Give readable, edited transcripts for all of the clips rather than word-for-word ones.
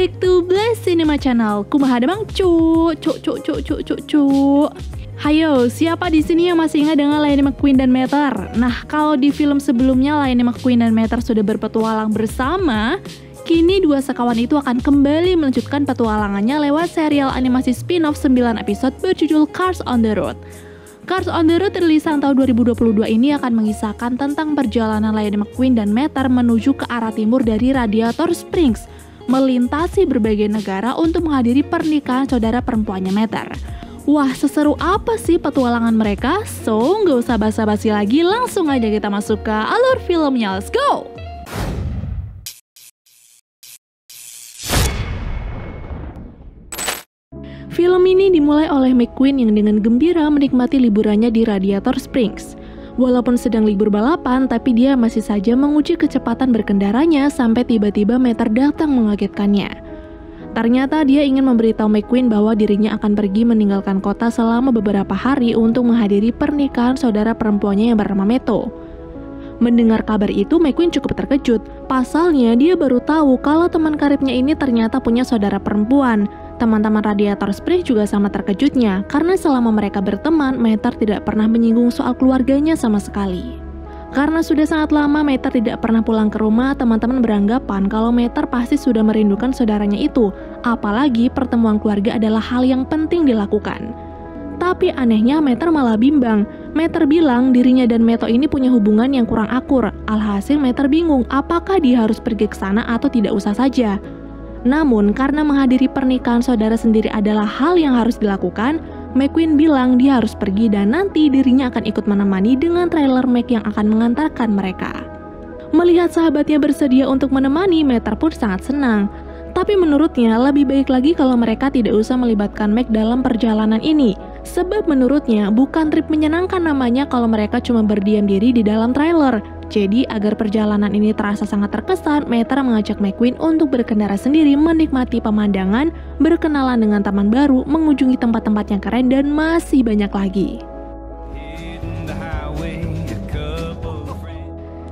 back to Blast Cinema Channel. Kumaha demang cu. Hayo, siapa di sini yang masih ingat dengan Lightning McQueen dan Mater? Nah, kalau di film sebelumnya Lightning McQueen dan Mater sudah berpetualang bersama, kini dua sekawan itu akan kembali melanjutkan petualangannya lewat serial animasi spin-off 9 episode berjudul Cars on the Road. Cars on the Road rilisan tahun 2022 ini akan mengisahkan tentang perjalanan Lightning McQueen dan Mater menuju ke arah timur dari Radiator Springs, melintasi berbagai negara untuk menghadiri pernikahan saudara perempuannya Mater. Wah, seseru apa sih petualangan mereka? So, nggak usah basa-basi lagi, langsung aja kita masuk ke alur filmnya, let's go! Film ini dimulai oleh McQueen yang dengan gembira menikmati liburannya di Radiator Springs. Walaupun sedang libur balapan, tapi dia masih saja menguji kecepatan berkendaranya sampai tiba-tiba Mater datang mengagetkannya. Ternyata dia ingin memberitahu McQueen bahwa dirinya akan pergi meninggalkan kota selama beberapa hari untuk menghadiri pernikahan saudara perempuannya yang bernama Meto. Mendengar kabar itu, McQueen cukup terkejut. Pasalnya, dia baru tahu kalau teman karibnya ini ternyata punya saudara perempuan. Teman-teman Radiator Springs juga sama terkejutnya, karena selama mereka berteman, Mater tidak pernah menyinggung soal keluarganya sama sekali. Karena sudah sangat lama Mater tidak pernah pulang ke rumah, teman-teman beranggapan kalau Mater pasti sudah merindukan saudaranya itu, apalagi pertemuan keluarga adalah hal yang penting dilakukan. Tapi anehnya Mater malah bimbang. Mater bilang dirinya dan Meto ini punya hubungan yang kurang akur, alhasil Mater bingung apakah dia harus pergi ke sana atau tidak usah saja. Namun, karena menghadiri pernikahan saudara sendiri adalah hal yang harus dilakukan, McQueen bilang dia harus pergi dan nanti dirinya akan ikut menemani dengan trailer Mac yang akan mengantarkan mereka. Melihat sahabatnya bersedia untuk menemani, Mater pun sangat senang. Tapi menurutnya, lebih baik lagi kalau mereka tidak usah melibatkan Mac dalam perjalanan ini. Sebab menurutnya, bukan trip menyenangkan namanya kalau mereka cuma berdiam diri di dalam trailer. Jadi, agar perjalanan ini terasa sangat terkesan, Mater mengajak McQueen untuk berkendara sendiri, menikmati pemandangan, berkenalan dengan taman baru, mengunjungi tempat-tempat yang keren, dan masih banyak lagi.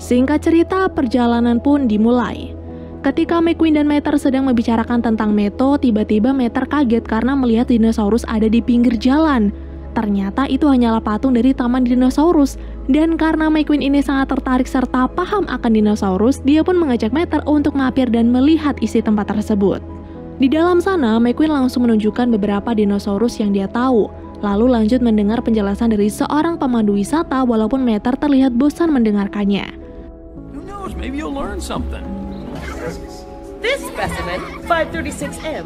Singkat cerita, perjalanan pun dimulai. Ketika McQueen dan Mater sedang membicarakan tentang Meto, tiba-tiba Mater kaget karena melihat dinosaurus ada di pinggir jalan. Ternyata itu hanyalah patung dari taman dinosaurus. Dan karena McQueen ini sangat tertarik serta paham akan dinosaurus, dia pun mengajak Mater untuk mampir dan melihat isi tempat tersebut. Di dalam sana, McQueen langsung menunjukkan beberapa dinosaurus yang dia tahu, lalu lanjut mendengar penjelasan dari seorang pemandu wisata walaupun Mater terlihat bosan mendengarkannya. Who knows, maybe you'll learn something. This specimen, 536M.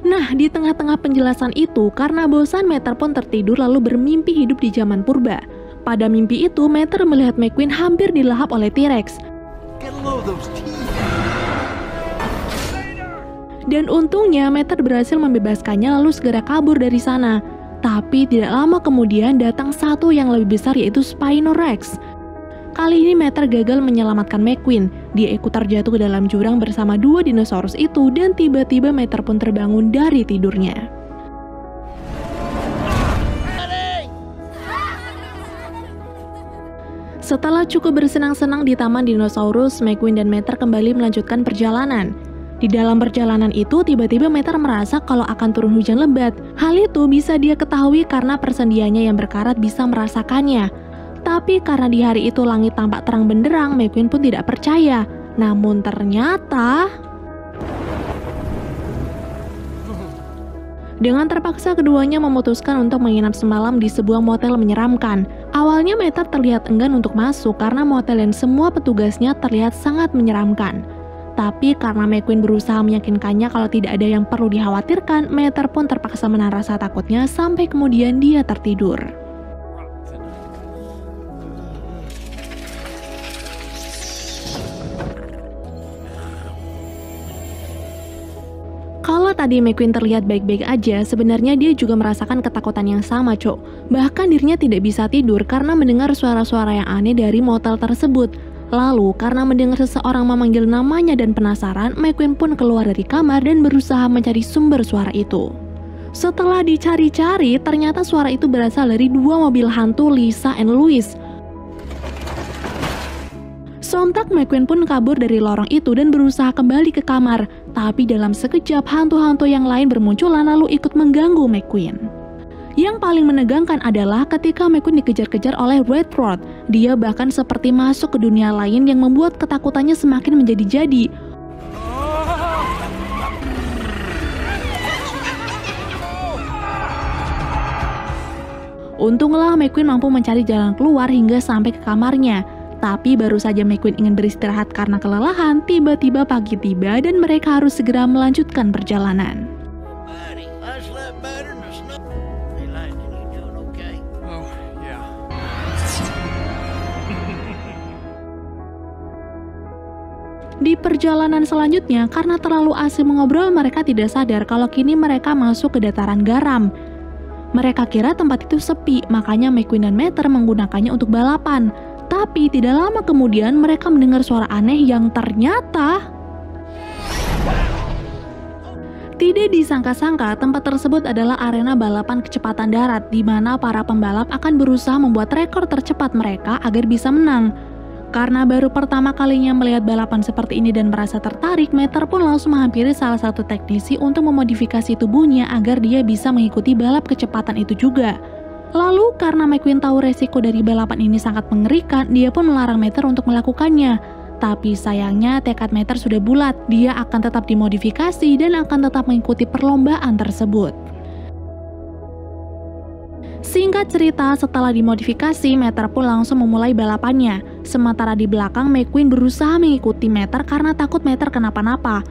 Nah, di tengah-tengah penjelasan itu, karena bosan Mater pun tertidur lalu bermimpi hidup di zaman purba. Pada mimpi itu, Mater melihat McQueen hampir dilahap oleh T-Rex. Dan untungnya, Mater berhasil membebaskannya lalu segera kabur dari sana. Tapi tidak lama kemudian datang satu yang lebih besar yaitu Spino Rex. Kali ini Mater gagal menyelamatkan McQueen. Dia ikut terjatuh ke dalam jurang bersama dua dinosaurus itu dan tiba-tiba Mater pun terbangun dari tidurnya. Setelah cukup bersenang-senang di taman dinosaurus, McQueen dan Mater kembali melanjutkan perjalanan. Di dalam perjalanan itu, tiba-tiba Mater merasa kalau akan turun hujan lebat. Hal itu bisa dia ketahui karena persendiannya yang berkarat bisa merasakannya. Tapi karena di hari itu langit tampak terang benderang, McQueen pun tidak percaya. Namun ternyata... Dengan terpaksa keduanya memutuskan untuk menginap semalam di sebuah motel menyeramkan. Awalnya Mater terlihat enggan untuk masuk karena motel dan semua petugasnya terlihat sangat menyeramkan. Tapi karena McQueen berusaha meyakinkannya kalau tidak ada yang perlu dikhawatirkan, Mater pun terpaksa menahan rasa takutnya sampai kemudian dia tertidur. Kalau tadi McQueen terlihat baik-baik aja, sebenarnya dia juga merasakan ketakutan yang sama, Cok. Bahkan dirinya tidak bisa tidur karena mendengar suara-suara yang aneh dari motel tersebut. Lalu, karena mendengar seseorang memanggil namanya dan penasaran, McQueen pun keluar dari kamar dan berusaha mencari sumber suara itu. Setelah dicari-cari, ternyata suara itu berasal dari dua mobil hantu, Lisa dan Louis. Sontak McQueen pun kabur dari lorong itu dan berusaha kembali ke kamar. Tapi dalam sekejap, hantu-hantu yang lain bermunculan lalu ikut mengganggu McQueen. Yang paling menegangkan adalah ketika McQueen dikejar-kejar oleh Red Rod. Dia bahkan seperti masuk ke dunia lain yang membuat ketakutannya semakin menjadi-jadi. Untunglah McQueen mampu mencari jalan keluar hingga sampai ke kamarnya. Tapi baru saja McQueen ingin beristirahat karena kelelahan, tiba-tiba pagi tiba dan mereka harus segera melanjutkan perjalanan. Di perjalanan selanjutnya, karena terlalu asik mengobrol, mereka tidak sadar kalau kini mereka masuk ke dataran garam. Mereka kira tempat itu sepi, makanya McQueen dan Mater menggunakannya untuk balapan. Tapi tidak lama kemudian mereka mendengar suara aneh yang ternyata... Tidak disangka-sangka, tempat tersebut adalah arena balapan kecepatan darat, di mana para pembalap akan berusaha membuat rekor tercepat mereka agar bisa menang. Karena baru pertama kalinya melihat balapan seperti ini dan merasa tertarik, Mater pun langsung menghampiri salah satu teknisi untuk memodifikasi tubuhnya agar dia bisa mengikuti balap kecepatan itu juga. Lalu karena McQueen tahu resiko dari balapan ini sangat mengerikan, dia pun melarang Mater untuk melakukannya. Tapi sayangnya tekad Mater sudah bulat, dia akan tetap dimodifikasi dan akan tetap mengikuti perlombaan tersebut. Singkat cerita, setelah dimodifikasi, Mater pun langsung memulai balapannya. Sementara di belakang, McQueen berusaha mengikuti Mater karena takut Mater kenapa-napa.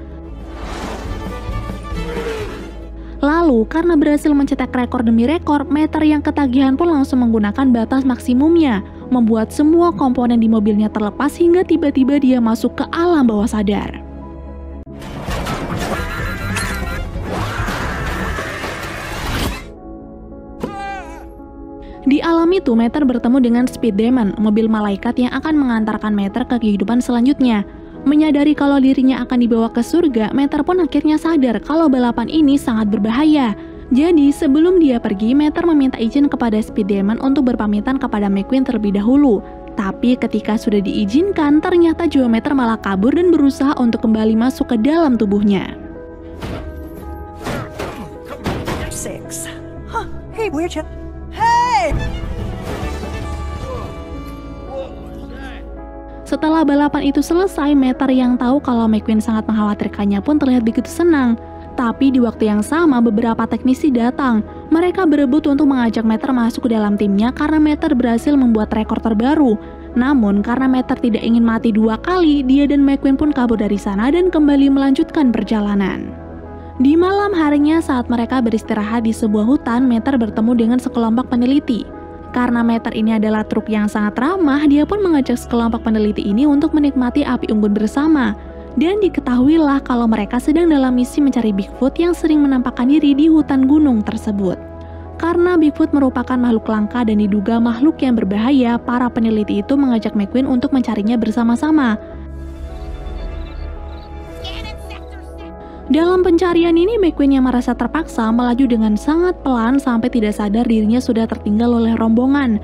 Lalu, karena berhasil mencetak rekor demi rekor, Mater yang ketagihan pun langsung menggunakan batas maksimumnya, membuat semua komponen di mobilnya terlepas hingga tiba-tiba dia masuk ke alam bawah sadar. Di alam itu, Mater bertemu dengan Speed Demon, mobil malaikat yang akan mengantarkan Mater ke kehidupan selanjutnya. Menyadari kalau dirinya akan dibawa ke surga, Mater pun akhirnya sadar kalau balapan ini sangat berbahaya. Jadi, sebelum dia pergi, Mater meminta izin kepada Speed Demon untuk berpamitan kepada McQueen terlebih dahulu. Tapi ketika sudah diizinkan, ternyata juga Mater malah kabur dan berusaha untuk kembali masuk ke dalam tubuhnya. Setelah balapan itu selesai, Mater yang tahu kalau McQueen sangat mengkhawatirkannya pun terlihat begitu senang. Tapi di waktu yang sama beberapa teknisi datang. Mereka berebut untuk mengajak Mater masuk ke dalam timnya karena Mater berhasil membuat rekor terbaru. Namun karena Mater tidak ingin mati dua kali, dia dan McQueen pun kabur dari sana dan kembali melanjutkan perjalanan. Di malam harinya saat mereka beristirahat di sebuah hutan, Mater bertemu dengan sekelompok peneliti. Karena Mater ini adalah truk yang sangat ramah, dia pun mengajak sekelompok peneliti ini untuk menikmati api unggun bersama. Dan diketahuilah kalau mereka sedang dalam misi mencari Bigfoot yang sering menampakkan diri di hutan gunung tersebut. Karena Bigfoot merupakan makhluk langka dan diduga makhluk yang berbahaya, para peneliti itu mengajak McQueen untuk mencarinya bersama-sama. Dalam pencarian ini, McQueen yang merasa terpaksa melaju dengan sangat pelan sampai tidak sadar dirinya sudah tertinggal oleh rombongan.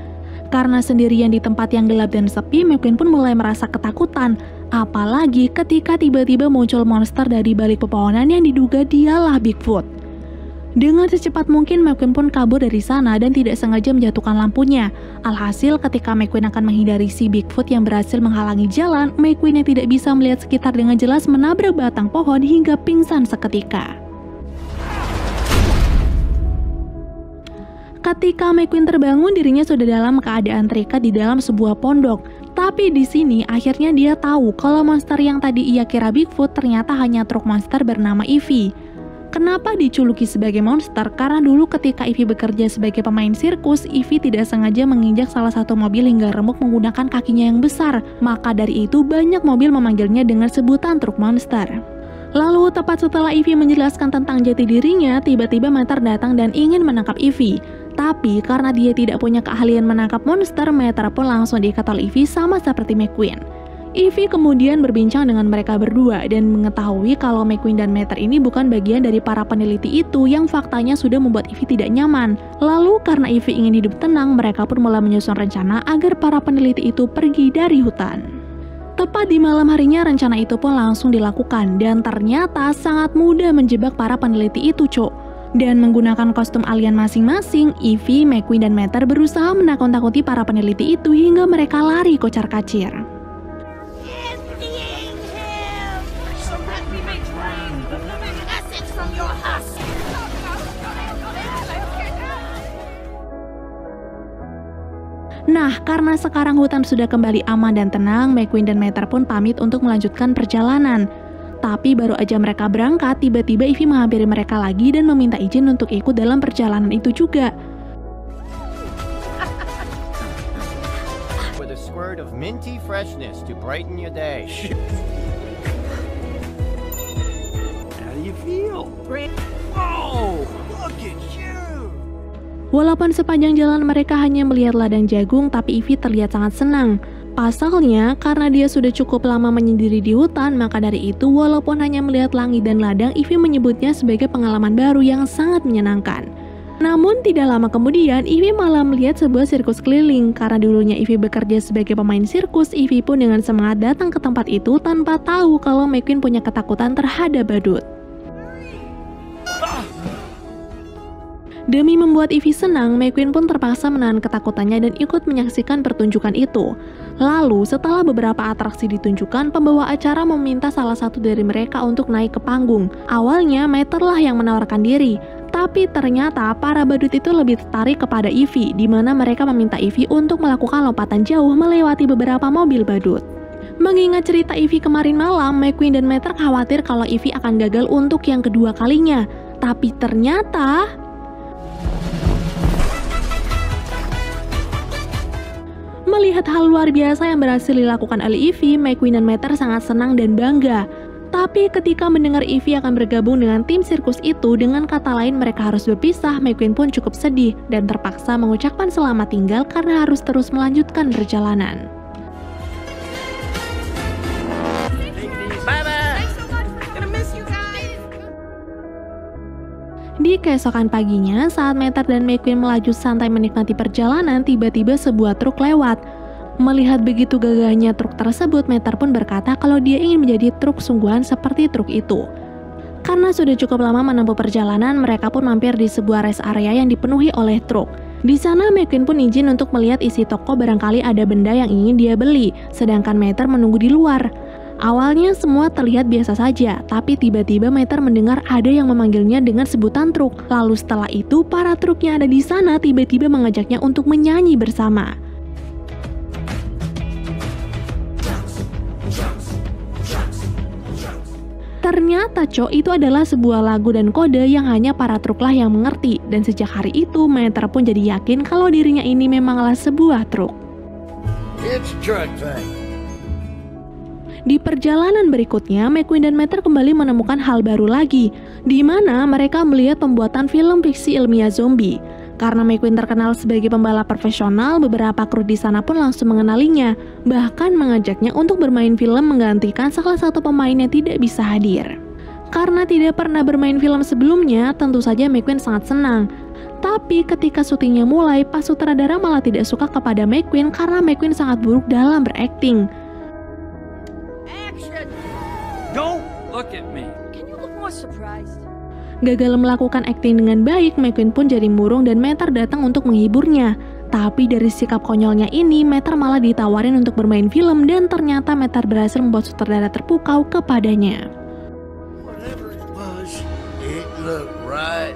Karena sendirian di tempat yang gelap dan sepi, McQueen pun mulai merasa ketakutan. Apalagi ketika tiba-tiba muncul monster dari balik pepohonan yang diduga dialah Bigfoot. Dengan secepat mungkin, McQueen pun kabur dari sana dan tidak sengaja menjatuhkan lampunya. Alhasil, ketika McQueen akan menghindari si Bigfoot yang berhasil menghalangi jalan, McQueen yang tidak bisa melihat sekitar dengan jelas menabrak batang pohon hingga pingsan seketika. Ketika McQueen terbangun, dirinya sudah dalam keadaan terikat di dalam sebuah pondok. Tapi di sini, akhirnya dia tahu kalau monster yang tadi ia kira Bigfoot ternyata hanya truk monster bernama Ivy. Kenapa dijuluki sebagai monster? Karena dulu ketika Ivy bekerja sebagai pemain sirkus, Ivy tidak sengaja menginjak salah satu mobil hingga remuk menggunakan kakinya yang besar. Maka dari itu banyak mobil memanggilnya dengan sebutan truk monster. Lalu tepat setelah Ivy menjelaskan tentang jati dirinya, tiba-tiba Mater datang dan ingin menangkap Ivy. Tapi karena dia tidak punya keahlian menangkap monster, Mater pun langsung diikat oleh Ivy sama seperti McQueen. Ivy kemudian berbincang dengan mereka berdua dan mengetahui kalau McQueen dan Mater ini bukan bagian dari para peneliti itu yang faktanya sudah membuat Ivy tidak nyaman. Lalu karena Ivy ingin hidup tenang, mereka pun mulai menyusun rencana agar para peneliti itu pergi dari hutan. Tepat di malam harinya, rencana itu pun langsung dilakukan dan ternyata sangat mudah menjebak para peneliti itu, Cok. Dan menggunakan kostum alien masing-masing, Ivy, McQueen, dan Mater berusaha menakut-takuti para peneliti itu hingga mereka lari kocar-kacir. Nah, karena sekarang hutan sudah kembali aman dan tenang, McQueen dan Mater pun pamit untuk melanjutkan perjalanan. Tapi baru aja mereka berangkat, tiba-tiba Ivy menghampiri mereka lagi dan meminta izin untuk ikut dalam perjalanan itu juga. Walaupun sepanjang jalan mereka hanya melihat ladang jagung, tapi Ivy terlihat sangat senang. Pasalnya, karena dia sudah cukup lama menyendiri di hutan, maka dari itu walaupun hanya melihat langit dan ladang, Ivy menyebutnya sebagai pengalaman baru yang sangat menyenangkan. Namun tidak lama kemudian, Ivy malah melihat sebuah sirkus keliling. Karena dulunya Ivy bekerja sebagai pemain sirkus, Ivy pun dengan semangat datang ke tempat itu tanpa tahu kalau McQueen punya ketakutan terhadap badut. Demi membuat Ivy senang, McQueen pun terpaksa menahan ketakutannya dan ikut menyaksikan pertunjukan itu. Lalu, setelah beberapa atraksi ditunjukkan, pembawa acara meminta salah satu dari mereka untuk naik ke panggung. Awalnya, Mater lah yang menawarkan diri. Tapi ternyata, para badut itu lebih tertarik kepada Ivy, di mana mereka meminta Ivy untuk melakukan lompatan jauh melewati beberapa mobil badut. Mengingat cerita Ivy kemarin malam, McQueen dan Mater khawatir kalau Ivy akan gagal untuk yang kedua kalinya. Tapi ternyata... Melihat hal luar biasa yang berhasil dilakukan oleh Ivy, McQueen dan Mater sangat senang dan bangga. Tapi ketika mendengar Ivy akan bergabung dengan tim sirkus itu, dengan kata lain mereka harus berpisah, McQueen pun cukup sedih dan terpaksa mengucapkan selamat tinggal karena harus terus melanjutkan perjalanan. Di keesokan paginya, saat Mater dan McQueen melaju santai menikmati perjalanan, tiba-tiba sebuah truk lewat. Melihat begitu gagahnya truk tersebut, Mater pun berkata kalau dia ingin menjadi truk sungguhan seperti truk itu. Karena sudah cukup lama menempuh perjalanan, mereka pun mampir di sebuah rest area yang dipenuhi oleh truk. Di sana, McQueen pun izin untuk melihat isi toko, barangkali ada benda yang ingin dia beli, sedangkan Mater menunggu di luar. Awalnya semua terlihat biasa saja, tapi tiba-tiba Mater mendengar ada yang memanggilnya dengan sebutan truk. Lalu setelah itu, para truk yang ada di sana tiba-tiba mengajaknya untuk menyanyi bersama. Ternyata Cok, itu adalah sebuah lagu dan kode yang hanya para truklah yang mengerti. Dan sejak hari itu, Mater pun jadi yakin kalau dirinya ini memanglah sebuah truk. It's truck time. Di perjalanan berikutnya, McQueen dan Mater kembali menemukan hal baru lagi, di mana mereka melihat pembuatan film fiksi ilmiah zombie. Karena McQueen terkenal sebagai pembalap profesional, beberapa kru di sana pun langsung mengenalinya, bahkan mengajaknya untuk bermain film menggantikan salah satu pemain yang tidak bisa hadir. Karena tidak pernah bermain film sebelumnya, tentu saja McQueen sangat senang. Tapi ketika syutingnya mulai, pas sutradara malah tidak suka kepada McQueen karena McQueen sangat buruk dalam berakting. Don't look at me. Can you look more surprised? Gagal melakukan akting dengan baik, McQueen pun jadi murung dan Mater datang untuk menghiburnya. Tapi dari sikap konyolnya ini, Mater malah ditawarin untuk bermain film dan ternyata Mater berhasil membuat sutradara terpukau kepadanya. Whatever it was, it looked right.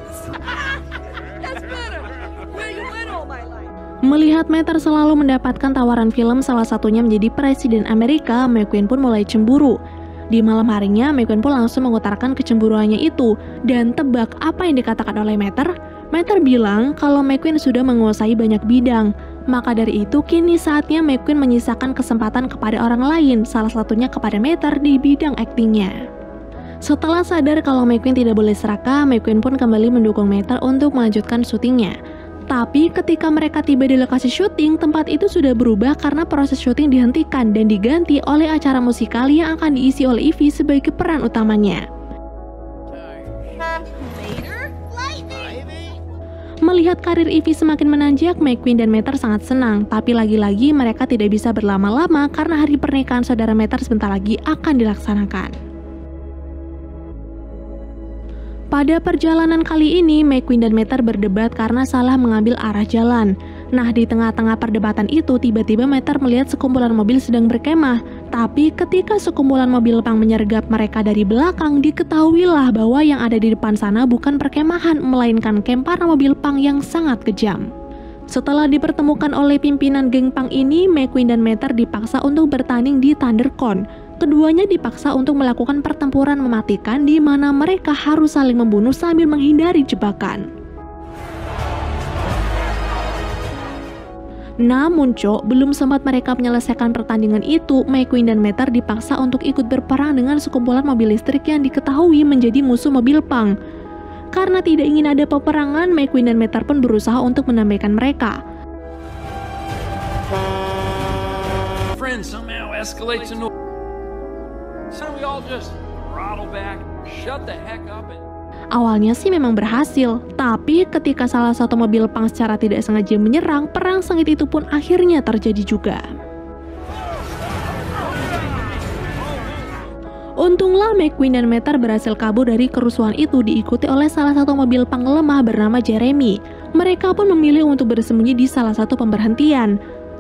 That's better. Where you been all my life? Melihat Mater selalu mendapatkan tawaran film, salah satunya menjadi presiden Amerika, McQueen pun mulai cemburu. Di malam harinya, McQueen pun langsung mengutarakan kecemburuannya itu. Dan tebak apa yang dikatakan oleh Mater? Mater bilang kalau McQueen sudah menguasai banyak bidang. Maka dari itu, kini saatnya McQueen menyisakan kesempatan kepada orang lain, salah satunya kepada Mater di bidang aktingnya. Setelah sadar kalau McQueen tidak boleh serakah, McQueen pun kembali mendukung Mater untuk melanjutkan syutingnya. Tapi ketika mereka tiba di lokasi syuting, tempat itu sudah berubah karena proses syuting dihentikan dan diganti oleh acara musikal yang akan diisi oleh Ivy sebagai peran utamanya. Melihat karir Ivy semakin menanjak, McQueen dan Mater sangat senang. Tapi lagi-lagi mereka tidak bisa berlama-lama karena hari pernikahan saudara Mater sebentar lagi akan dilaksanakan. Pada perjalanan kali ini, McQueen dan Mater berdebat karena salah mengambil arah jalan. Nah, di tengah-tengah perdebatan itu, tiba-tiba Mater melihat sekumpulan mobil sedang berkemah. Tapi ketika sekumpulan mobil lepang menyergap mereka dari belakang, diketahuilah bahwa yang ada di depan sana bukan perkemahan, melainkan kamp para mobil lepang yang sangat kejam. Setelah dipertemukan oleh pimpinan geng pang ini, McQueen dan Mater dipaksa untuk bertanding di ThunderCon. Keduanya dipaksa untuk melakukan pertempuran mematikan di mana mereka harus saling membunuh sambil menghindari jebakan. Namun Cok, belum sempat mereka menyelesaikan pertandingan itu, McQueen dan Mater dipaksa untuk ikut berperang dengan sekumpulan mobil listrik yang diketahui menjadi musuh mobil pang. Karena tidak ingin ada peperangan, McQueen dan Mater pun berusaha untuk menambahkan mereka. Friends, somehow escalate to no. Awalnya sih memang berhasil, tapi ketika salah satu mobil pang secara tidak sengaja menyerang, perang sengit itu pun akhirnya terjadi juga. Untunglah McQueen dan Mater berhasil kabur dari kerusuhan itu diikuti oleh salah satu mobil pang lemah bernama Jeremy. Mereka pun memilih untuk bersembunyi di salah satu pemberhentian.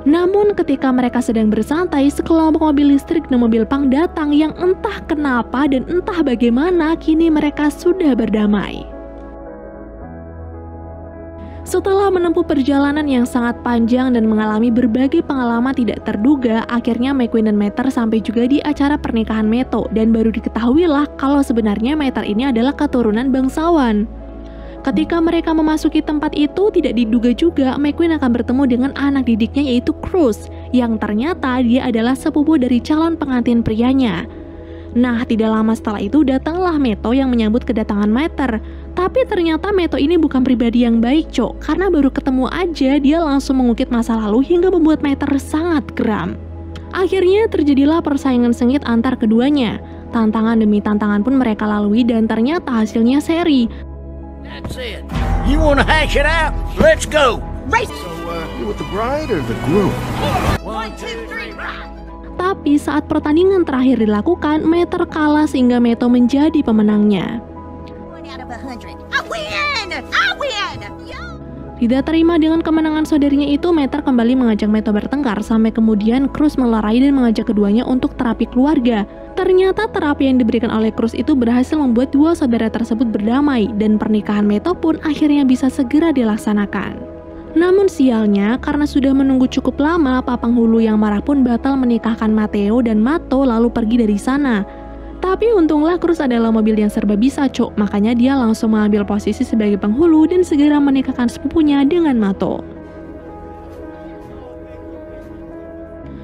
Namun ketika mereka sedang bersantai, sekelompok mobil listrik dan mobil pang datang yang entah kenapa dan entah bagaimana kini mereka sudah berdamai. Setelah menempuh perjalanan yang sangat panjang dan mengalami berbagai pengalaman tidak terduga, akhirnya McQueen dan Mater sampai juga di acara pernikahan Meto dan baru diketahuilah kalau sebenarnya Mater ini adalah keturunan bangsawan. Ketika mereka memasuki tempat itu, tidak diduga juga McQueen akan bertemu dengan anak didiknya yaitu Cruz, yang ternyata dia adalah sepupu dari calon pengantin prianya. Nah, tidak lama setelah itu datanglah Meto yang menyambut kedatangan Mater. Tapi ternyata Meto ini bukan pribadi yang baik, Cok, karena baru ketemu aja dia langsung mengungkit masa lalu hingga membuat Mater sangat geram. Akhirnya terjadilah persaingan sengit antar keduanya. Tantangan demi tantangan pun mereka lalui dan ternyata hasilnya seri. That's it. You want to hash it out? Let's go. Race. So, you with the bride or the groom? One, two, three, rock. Tapi saat pertandingan terakhir dilakukan, Mater kalah sehingga Meto menjadi pemenangnya. I win. Tidak terima dengan kemenangan saudarinya itu, Mater kembali mengajak Meto bertengkar sampai kemudian Cruz melerai dan mengajak keduanya untuk terapi keluarga. Ternyata terapi yang diberikan oleh Cruz itu berhasil membuat dua saudara tersebut berdamai dan pernikahan Meto pun akhirnya bisa segera dilaksanakan. Namun sialnya, karena sudah menunggu cukup lama, Papang Hulu yang marah pun batal menikahkan Mateo dan Mato lalu pergi dari sana. Tapi untunglah Cruz adalah mobil yang serba bisa, Cok, makanya dia langsung mengambil posisi sebagai penghulu dan segera menikahkan sepupunya dengan Mato.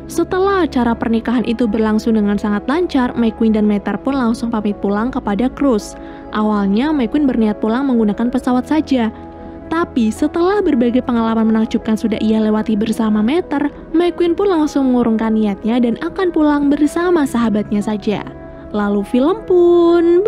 Setelah acara pernikahan itu berlangsung dengan sangat lancar, McQueen dan Mater pun langsung pamit pulang kepada Cruz. Awalnya McQueen berniat pulang menggunakan pesawat saja. Tapi setelah berbagai pengalaman menakjubkan sudah ia lewati bersama Mater, McQueen pun langsung mengurungkan niatnya dan akan pulang bersama sahabatnya saja. Lalu film pun